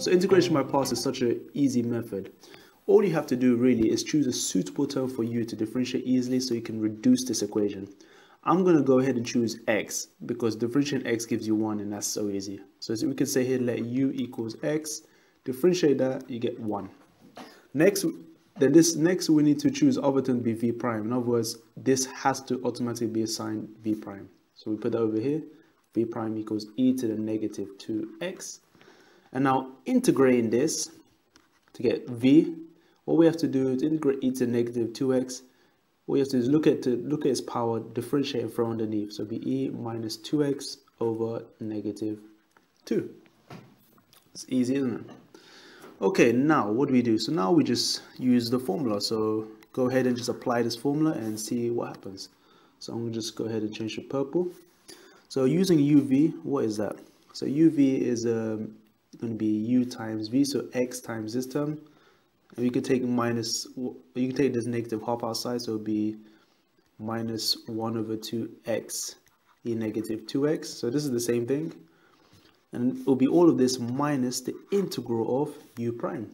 So integration by parts is such an easy method. All you have to do really is choose a suitable term for you to differentiate easily so you can reduce this equation. I'm going to go ahead and choose x because differentiating x gives you 1 and that's so easy. So we can say here let u equals x, differentiate that, you get 1. Next we need to choose other term to be v prime. In other words, this has to automatically be assigned v prime. So we put that over here, v prime equals e to the negative 2x. And now integrating this to get v, what we have to do to integrate e to the negative 2x, what we have to do is look at its power, differentiate and throw underneath. So be e minus 2x over negative 2. It's easy, isn't it? Okay, now what do we do? So now we just use the formula. So go ahead and just apply this formula and see what happens. So I'm going to just go ahead and change to purple. So using uv, what is that? So uv is going to be u times v, so x times this term. And you can take this negative half outside, so it'll be minus 1 over 2x e negative 2x. So this is the same thing. And it will be all of this minus the integral of u prime.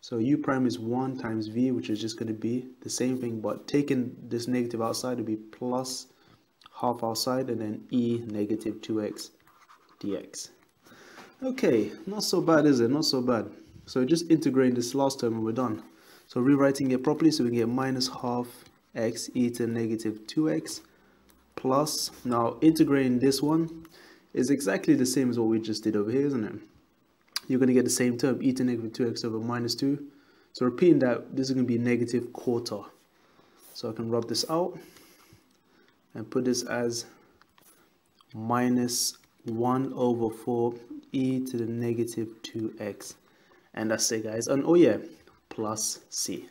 So u prime is 1 times v, which is just going to be the same thing, but taking this negative outside will be plus half outside and then e negative 2x dx. Okay, not so bad, is it? Not so bad. So just integrating this last term and we're done. So rewriting it properly, so we get minus half x e to negative 2x plus, now integrating this one, is exactly the same as what we just did over here, isn't it? You're going to get the same term, e to negative 2x over minus 2. So repeating that, this is going to be negative quarter. So I can rub this out and put this as minus 1 over 4 e to the negative 2x. And that's it, guys. And oh yeah, plus c.